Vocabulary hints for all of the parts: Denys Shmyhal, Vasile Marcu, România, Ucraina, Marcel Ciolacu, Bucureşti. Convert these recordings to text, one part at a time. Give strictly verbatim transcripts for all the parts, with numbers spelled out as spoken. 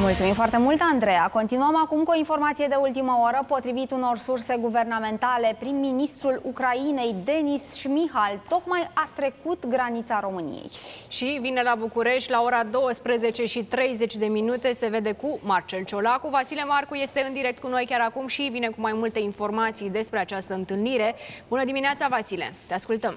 Mulțumim foarte mult, Andreea. Continuăm acum cu o informație de ultimă oră. Potrivit unor surse guvernamentale, prim-ministrul Ucrainei, Denys Shmyhal, tocmai a trecut granița României. Și vine la București la ora douăsprezece și treizeci de minute. Se vede cu Marcel Ciolacu. Vasile Marcu este în direct cu noi chiar acum și vine cu mai multe informații despre această întâlnire. Bună dimineața, Vasile! Te ascultăm!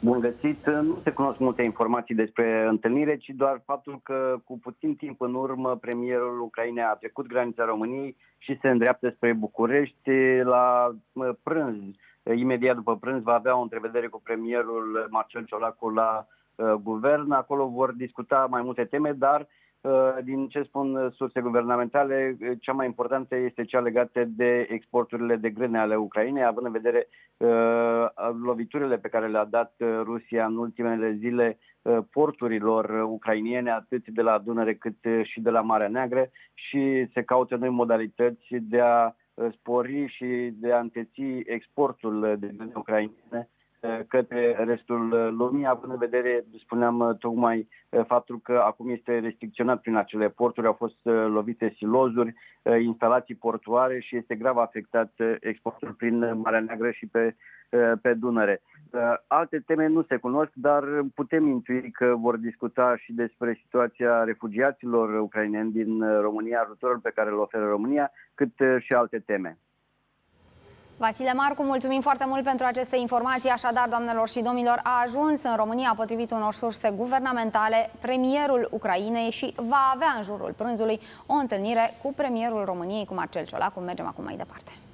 Bun găsit! Nu se cunosc multe informații despre întâlnire, ci doar faptul că cu puțin timp în urmă premierul Ucrainei a trecut granița României și se îndreaptă spre București la prânz. Imediat după prânz va avea o întrevedere cu premierul Marcel Ciolacu la uh, guvern. Acolo vor discuta mai multe teme, dar uh, din ce spun surse guvernamentale, cea mai importantă este cea legată de exporturile de grâne ale Ucrainei, având în vedere loviturile pe care le-a dat Rusia în ultimele zile porturilor ucrainiene, atât de la Dunăre cât și de la Marea Neagră, și se caută noi modalități de a spori și de a înteți exportul de grâne ucrainiene către restul lumii, având în vedere, spuneam tocmai, faptul că acum este restricționat prin acele porturi, au fost lovite silozuri, instalații portuare și este grav afectat exportul prin Marea Neagră și pe, pe Dunăre. Alte teme nu se cunosc, dar putem intui că vor discuta și despre situația refugiaților ucraineni din România, ajutorul pe care îl oferă România, cât și alte teme. Vasile Marcu, mulțumim foarte mult pentru aceste informații. Așadar, doamnelor și domnilor, a ajuns în România, potrivit unor surse guvernamentale, premierul Ucrainei și va avea în jurul prânzului o întâlnire cu premierul României, cu Marcel Ciolacu. Mergem acum mai departe.